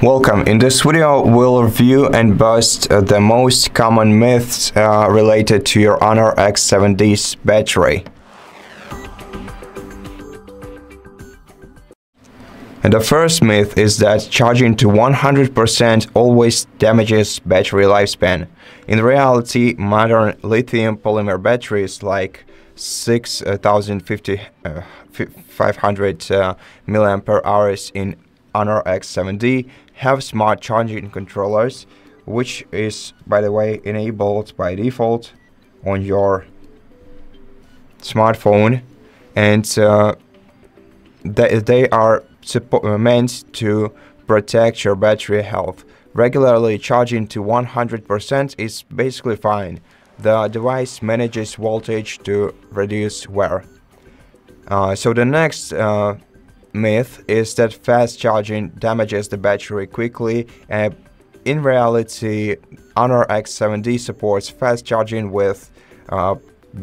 Welcome. In this video we'll review and bust the most common myths related to your Honor X7D's battery. And the first myth is that charging to 100% always damages battery lifespan. In reality, modern lithium polymer batteries like 6500 milliampere hours in Honor X7D have smart charging controllers, which is, by the way, enabled by default on your smartphone, and they are meant to protect your battery health. Regularly charging to 100% is basically fine. The device manages voltage to reduce wear. So the next myth is that fast charging damages the battery quickly. In reality, Honor X7D supports fast charging with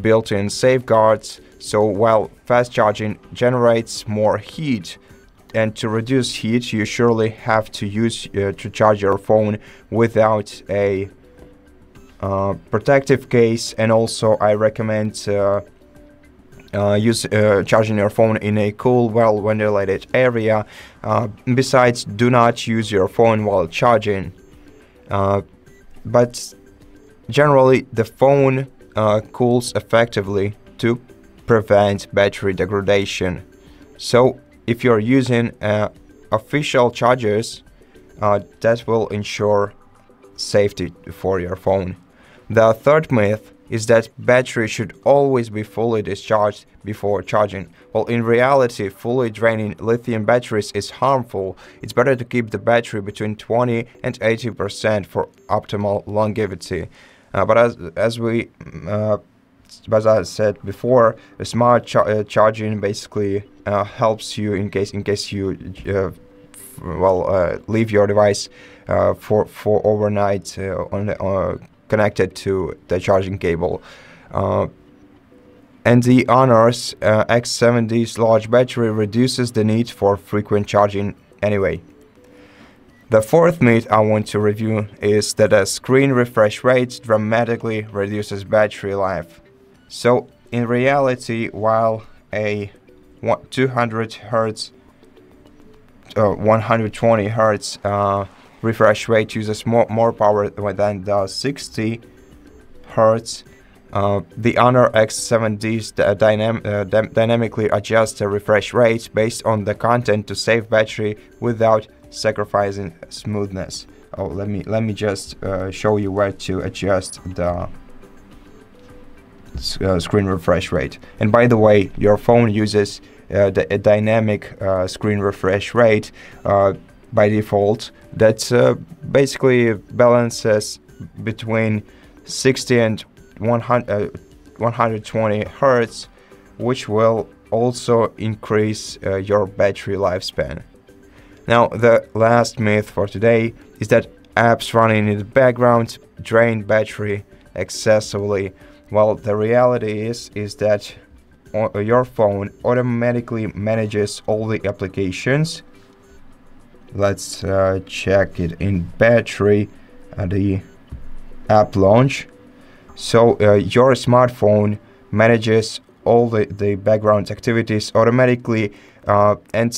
built-in safeguards. So while fast charging generates more heat, and to reduce heat you surely have to use to charge your phone without a protective case, and also I recommend charging your phone in a cool, well ventilated area. Besides, do not use your phone while charging. But generally, the phone cools effectively to prevent battery degradation. So, if you're using official chargers, that will ensure safety for your phone. The third myth is that battery should always be fully discharged before charging. Well, in reality, fully draining lithium batteries is harmful. It's better to keep the battery between 20 and 80% for optimal longevity. But as I said before, smart charging basically helps you in case you leave your device for overnight connected to the charging cable. And the Honor's X7D's large battery reduces the need for frequent charging anyway. The fourth myth I want to review is that a screen refresh rate dramatically reduces battery life. So in reality, while a 200 Hz 120 Hz refresh rate uses more power than the 60 Hz. The Honor X7D's dynamically adjusts the refresh rate based on the content to save battery without sacrificing smoothness. Oh, let me just show you where to adjust the screen refresh rate. And by the way, your phone uses a dynamic screen refresh rate by default that basically balances between 60 and 120 Hz, which will also increase your battery lifespan. Now, the last myth for today is that apps running in the background drain battery excessively. Well, the reality is that your phone automatically manages all the applications. Let's check it in battery, the app launch. So your smartphone manages all the background activities automatically, and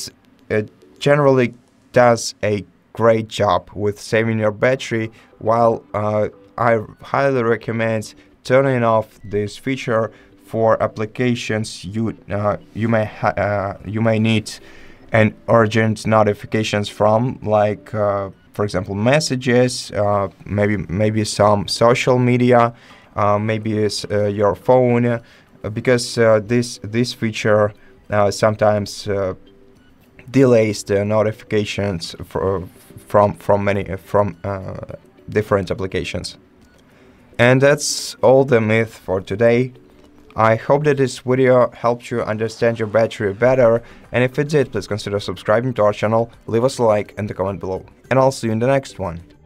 it generally does a great job with saving your battery. While I highly recommend turning off this feature for applications you may need an urgent notifications from, like for example messages, maybe some social media, maybe it's your phone, because this feature sometimes delays the notifications from different applications. And that's all the myth for today. I hope that this video helped you understand your battery better, and if it did, please consider subscribing to our channel, leave us a like and a comment below, and I'll see you in the next one.